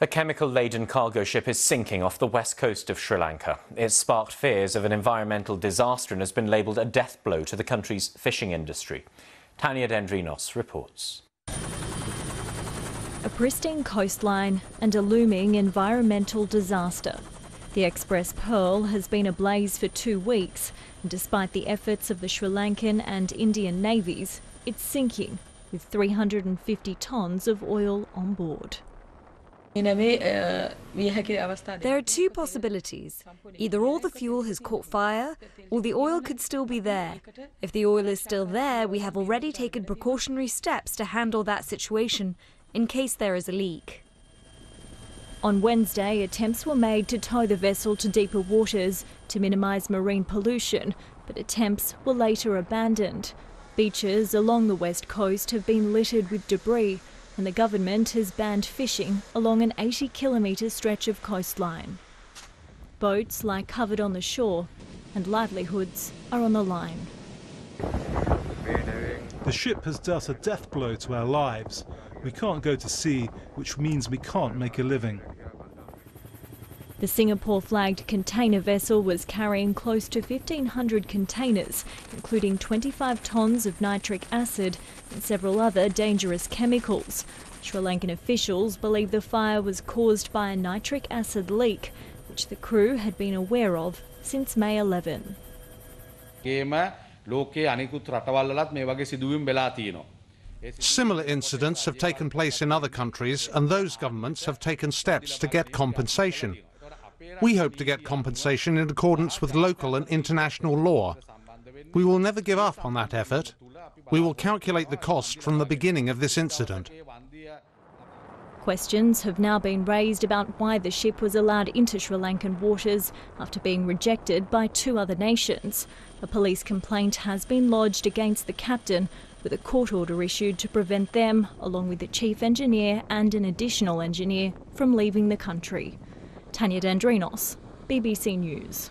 A chemical-laden cargo ship is sinking off the west coast of Sri Lanka. It's sparked fears of an environmental disaster and has been labelled a death blow to the country's fishing industry. Tanya Dendrinos reports. A pristine coastline and a looming environmental disaster. The Express Pearl has been ablaze for 2 weeks, and despite the efforts of the Sri Lankan and Indian navies, it's sinking with 350 tonnes of oil on board. There are two possibilities. Either all the fuel has caught fire, or the oil could still be there. If the oil is still there, we have already taken precautionary steps to handle that situation in case there is a leak. On Wednesday, attempts were made to tow the vessel to deeper waters to minimise marine pollution, but attempts were later abandoned. Beaches along the west coast have been littered with debris, and the government has banned fishing along an 80-kilometre stretch of coastline. Boats lie covered on the shore and livelihoods are on the line. The ship has dealt a death blow to our lives. We can't go to sea, which means we can't make a living. The Singapore-flagged container vessel was carrying close to 1,500 containers, including 25 tonnes of nitric acid and several other dangerous chemicals. Sri Lankan officials believe the fire was caused by a nitric acid leak, which the crew had been aware of since May 11. Similar incidents have taken place in other countries, and those governments have taken steps to get compensation. We hope to get compensation in accordance with local and international law. We will never give up on that effort. We will calculate the cost from the beginning of this incident. Questions have now been raised about why the ship was allowed into Sri Lankan waters after being rejected by 2 other nations. A police complaint has been lodged against the captain, with a court order issued to prevent them, along with the chief engineer and an additional engineer, from leaving the country. Tanya Dendrinos, BBC News.